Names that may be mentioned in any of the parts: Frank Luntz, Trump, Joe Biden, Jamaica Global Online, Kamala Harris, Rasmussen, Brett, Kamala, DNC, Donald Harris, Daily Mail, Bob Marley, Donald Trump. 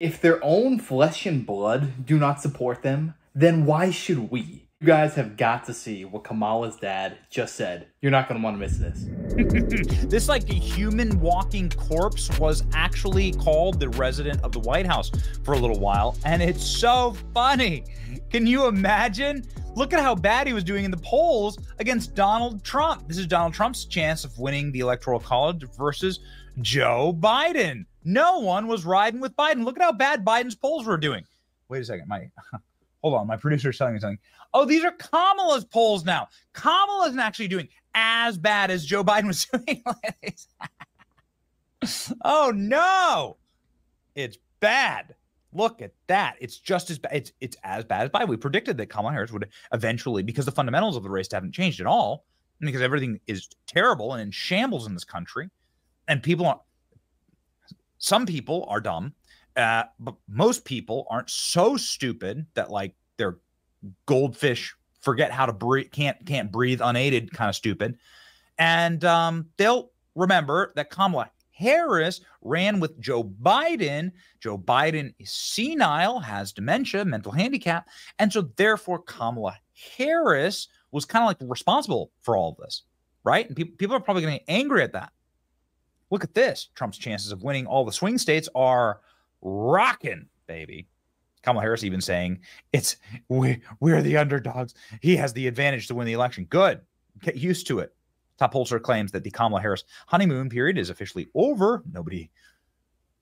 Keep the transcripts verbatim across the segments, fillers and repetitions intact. If their own flesh and blood do not support them, then why should we? You guys have got to see what Kamala's dad just said. You're not going to want to miss this. This, like a human walking corpse, was actually called the resident of the White House for a little while. And it's so funny. Can you imagine? Look at how bad he was doing in the polls against Donald Trump. This is Donald Trump's chance of winning the Electoral College versus Joe Biden. No one was riding with Biden. Look at how bad Biden's polls were doing. Wait a second, my... Hold on, my producer's telling me something. Oh, these are Kamala's polls now. Kamala isn't actually doing as bad as Joe Biden was doing. Oh, no. It's bad. Look at that. It's just as bad. It's, it's as bad as Biden. We predicted that Kamala Harris would eventually, because the fundamentals of the race haven't changed at all, because everything is terrible and in shambles in this country, and people are, some people are dumb. Uh, but most people aren't so stupid that, like, they're goldfish forget how to breathe, can't can't breathe unaided kind of stupid. And um, they'll remember that Kamala Harris ran with Joe Biden. Joe Biden is senile, has dementia, mental handicap. And so therefore Kamala Harris was kind of like responsible for all of this, right? And people, people are probably going to be angry at that. Look at this. Trump's chances of winning all the swing states are rocking, baby. Kamala Harris even saying it's we we're the underdogs. He has the advantage to win the election. Good. Get used to it. Top pollster claims that the Kamala Harris honeymoon period is officially over. Nobody,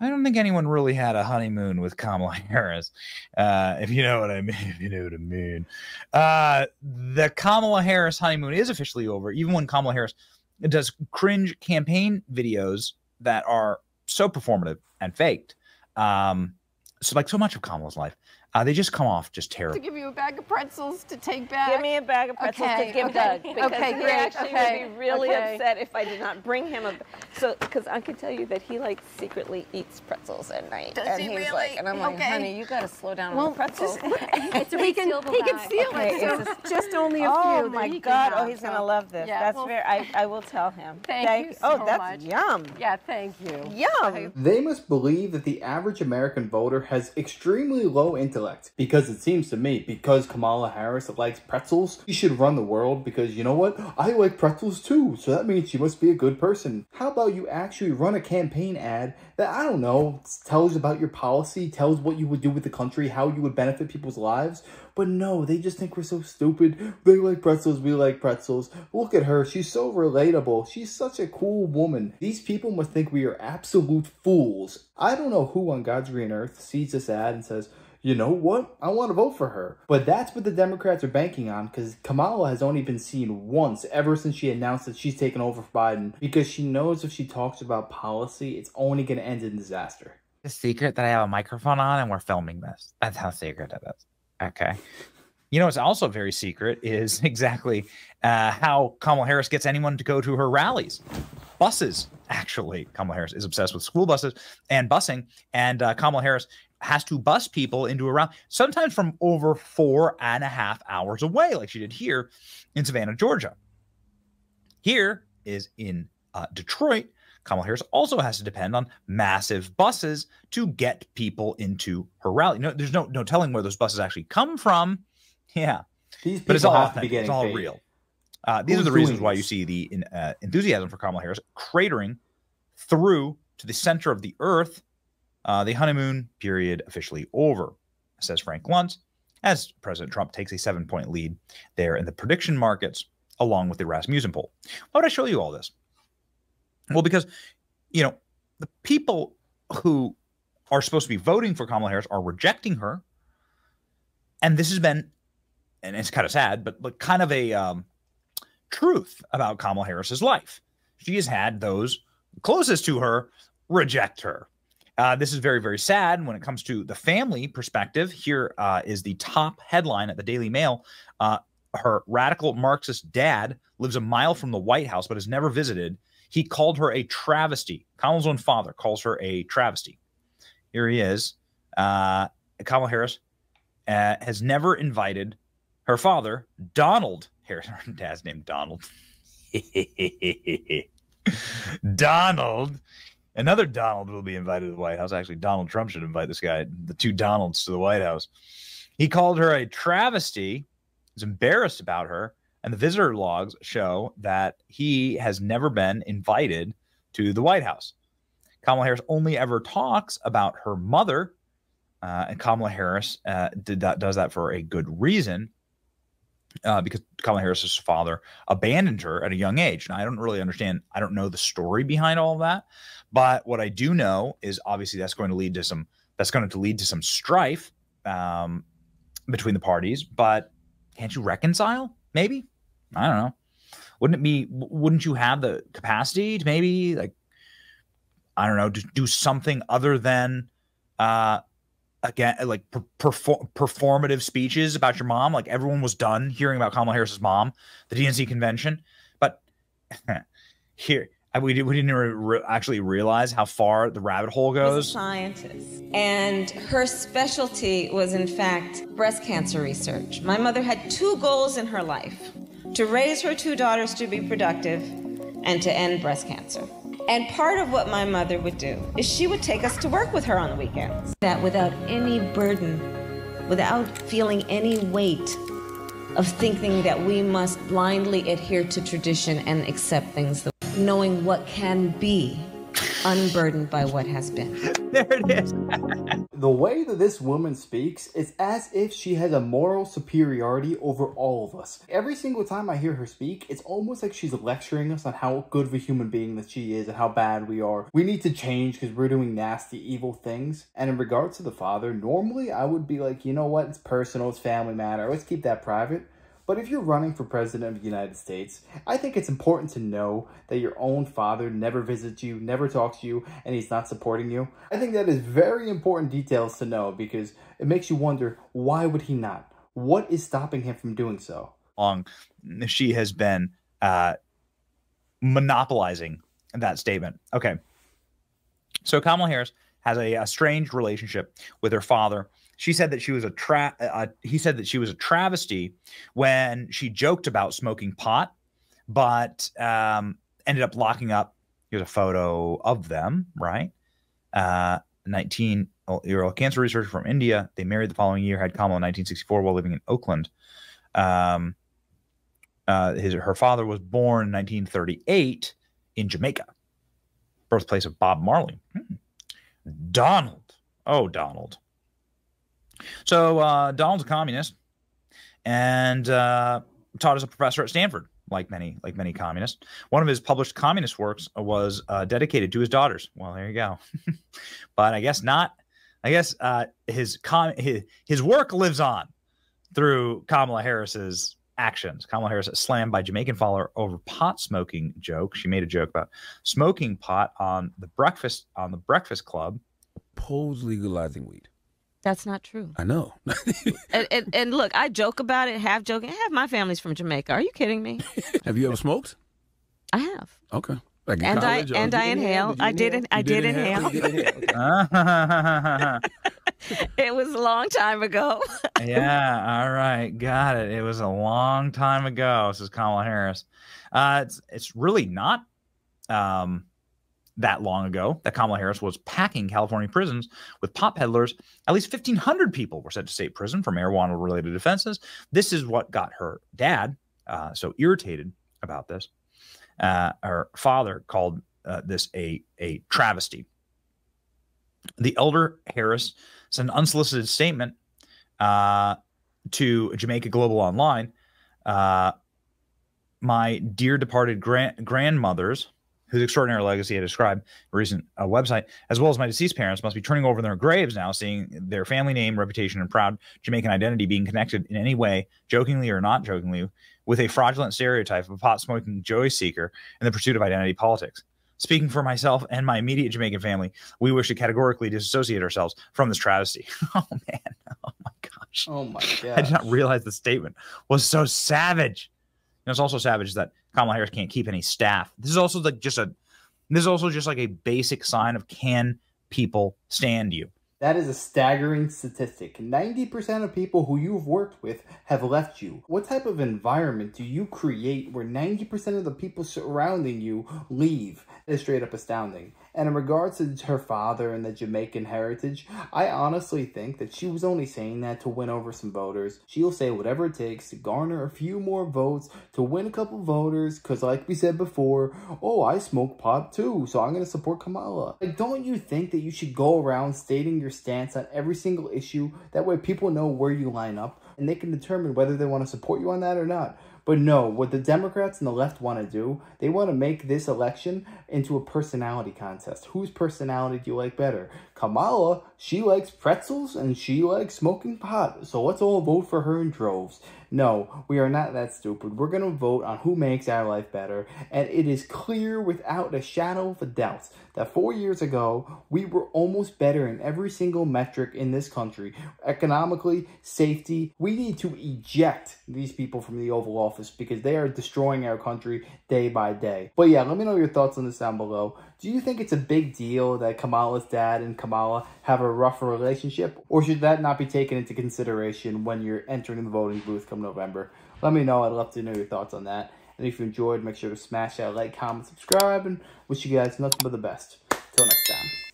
I don't think anyone really had a honeymoon with Kamala Harris, uh, if you know what I mean. If you know what I mean. Uh, the Kamala Harris honeymoon is officially over. Even when Kamala Harris does cringe campaign videos that are so performative and faked. Um, so like so much of Kamala's life, uh, they just come off just terrible. To give you a bag of pretzels to take back. Give me a bag of pretzels okay. to give okay. Doug, because okay, he great. actually okay. would be really okay. upset if I did not bring him a. So because I can tell you that he like secretly eats pretzels at night. Does and he he's really? Like, and I'm like, okay. honey, you gotta slow down well, on the pretzels. Just, it's a he can he can steal okay, it. So just, just only a oh few. Oh my God! Oh, he's gonna love this. Yeah, that's well, very. I I will tell him. Thank, thank you so much. Oh, that's yum. Yeah, thank you. Yum. They must believe that the average American voter has extremely low intellect. Because it seems to me, because Kamala Harris likes pretzels, she should run the world, because you know what? I like pretzels too, so that means she must be a good person. How about you actually run a campaign ad that, I don't know, tells about your policy, tells what you would do with the country, how you would benefit people's lives? But no, they just think we're so stupid. They like pretzels, we like pretzels. Look at her, she's so relatable. She's such a cool woman. These people must think we are absolute fools. I don't know who on God's green earth sees this ad and says, you know what? I want to vote for her. But that's what the Democrats are banking on, because Kamala has only been seen once ever since she announced that she's taken over for Biden, because she knows if she talks about policy, it's only going to end in disaster. The secret that I have a microphone on and we're filming this. That's how secret it is. Okay. You know what's also very secret is exactly uh, how Kamala Harris gets anyone to go to her rallies. Buses, actually. Kamala Harris is obsessed with school buses and busing, and uh, Kamala Harris has to bus people into a rally, sometimes from over four and a half hours away, like she did here in Savannah, Georgia. Here is in uh, Detroit. Kamala Harris also has to depend on massive buses to get people into her rally. No, there's no no telling where those buses actually come from. Yeah, these but it's all authentic. It's all paid. real. Uh, these Who's are the reasons why you see the in, uh, enthusiasm for Kamala Harris cratering through to the center of the earth. Uh, the honeymoon period officially over, says Frank Luntz, as President Trump takes a seven-point lead there in the prediction markets, along with the Rasmussen poll. Why would I show you all this? Well, because, you know, the people who are supposed to be voting for Kamala Harris are rejecting her. And this has been, and it's kind of sad, but, but kind of a um, truth about Kamala Harris's life. She has had those closest to her reject her. Uh, this is very, very sad when it comes to the family perspective. Here uh, is the top headline at the Daily Mail. Uh, her radical Marxist dad lives a mile from the White House but has never visited. He called her a travesty. Kamala's own father calls her a travesty. Here he is. Uh, Kamala Harris uh, has never invited her father, Donald Harris. Her dad's named Donald. Donald Another Donald will be invited to the White House. Actually, Donald Trump should invite this guy, the two Donalds, to the White House. He called her a travesty. He's embarrassed about her. And the visitor logs show that he has never been invited to the White House. Kamala Harris only ever talks about her mother. Uh, and Kamala Harris uh, did that, does that for a good reason. Uh, because Kamala Harris's father abandoned her at a young age. Now, I don't really understand. I don't know the story behind all of that. But what I do know is obviously that's going to lead to some that's going to lead to some strife um, between the parties. But can't you reconcile? Maybe. I don't know. Wouldn't it be wouldn't you have the capacity to maybe, like, I don't know, to do something other than uh, again, like perform performative speeches about your mom? Like, everyone was done hearing about Kamala Harris's mom, the D N C convention. But here we didn't, we didn't re actually realize how far the rabbit hole goes. She's a scientist, and her specialty was, in fact, breast cancer research. My mother had two goals in her life: to raise her two daughters to be productive and to end breast cancer. And part of what my mother would do is she would take us to work with her on the weekends. That without any burden, without feeling any weight of thinking that we must blindly adhere to tradition and accept things, knowing what can be unburdened by what has been. There it is. The way that this woman speaks is as if she has a moral superiority over all of us. Every single time I hear her speak, it's almost like she's lecturing us on how good of a human being that she is and how bad we are. We need to change because we're doing nasty, evil things. And in regards to the father, normally I would be like, you know what, it's personal, it's family matter, let's keep that private. But if you're running for president of the United States, I think it's important to know that your own father never visits you, never talks to you, and he's not supporting you. I think that is very important details to know, because it makes you wonder, why would he not? What is stopping him from doing so? Long she has been uh, monopolizing that statement. Okay, so Kamala Harris has a, a strange relationship with her father. She said that she was a tra uh, he said that she was a travesty when she joked about smoking pot, but um, ended up locking up. Here's a photo of them, right? Uh, nineteen-year-old cancer researcher from India. They married the following year, had Kamala in nineteen sixty-four while living in Oakland. Um, uh, his, her father was born in nineteen thirty-eight in Jamaica, birthplace of Bob Marley. Hmm. Donald. Oh, Donald. So uh, Donald's a communist, and uh, taught as a professor at Stanford, like many like many communists. One of his published communist works was uh, dedicated to his daughters. Well, there you go. But I guess not. I guess uh, his, com his his work lives on through Kamala Harris's actions. Kamala Harris slammed by Jamaican follower over pot smoking joke. She made a joke about smoking pot on the breakfast on the Breakfast Club. Oppose legalizing weed. That's not true. I know. and, and, and look, I joke about it, half joking. Half my family's from Jamaica. Are you kidding me? Have you ever smoked? I have. Okay. Like and I and I inhaled. I didn't. I did inhale. It was a long time ago. Yeah. All right. Got it. It was a long time ago. This is Kamala Harris. Uh, it's it's really not. Um, That long ago, that Kamala Harris was packing California prisons with pot peddlers. At least fifteen hundred people were sent to state prison for marijuana-related offenses. This is what got her dad uh, so irritated about this. Uh, her father called uh, this a, a travesty. The elder Harris sent an unsolicited statement uh, to Jamaica Global Online. Uh, my dear departed grand grandmothers... whose extraordinary legacy I described a recent uh, website, as well as my deceased parents, must be turning over in their graves now, seeing their family name, reputation, and proud Jamaican identity being connected in any way, jokingly or not jokingly, with a fraudulent stereotype of a pot-smoking joy seeker in the pursuit of identity politics. Speaking for myself and my immediate Jamaican family, we wish to categorically disassociate ourselves from this travesty. Oh, man. Oh, my gosh. Oh, my God. I did not realize the statement was so savage. And it's also savage that Kamala Harris can't keep any staff. This is also like just a, this is also just like a basic sign of, can people stand you? That is a staggering statistic. ninety percent of people who you've worked with have left you. What type of environment do you create where ninety percent of the people surrounding you leave? That is straight up astounding. And in regards to her father and the Jamaican heritage, I honestly think that she was only saying that to win over some voters. She'll say whatever it takes to garner a few more votes, to win a couple voters, because like we said before, oh, I smoke pot too, so I'm going to support Kamala. Like, don't you think that you should go around stating your stance on every single issue? That way people know where you line up, and they can determine whether they want to support you on that or not. But no, what the Democrats and the left want to do, they want to make this election into a personality contest. Whose personality do you like better? Kamala, she likes pretzels and she likes smoking pot, so let's all vote for her in droves. No, we are not that stupid. We're going to vote on who makes our life better, and it is clear without a shadow of a doubt that four years ago, we were almost better in every single metric in this country. Economically, safety, we need to eject these people from the Oval Office, because they are destroying our country day by day. But yeah, let me know your thoughts on this down below. Do you think it's a big deal that Kamala's dad and Kamala have a rough relationship? Or should that not be taken into consideration when you're entering the voting booth come November? Let me know. I'd love to know your thoughts on that. And if you enjoyed, make sure to smash that like, comment, subscribe, and wish you guys nothing but the best. Till next time.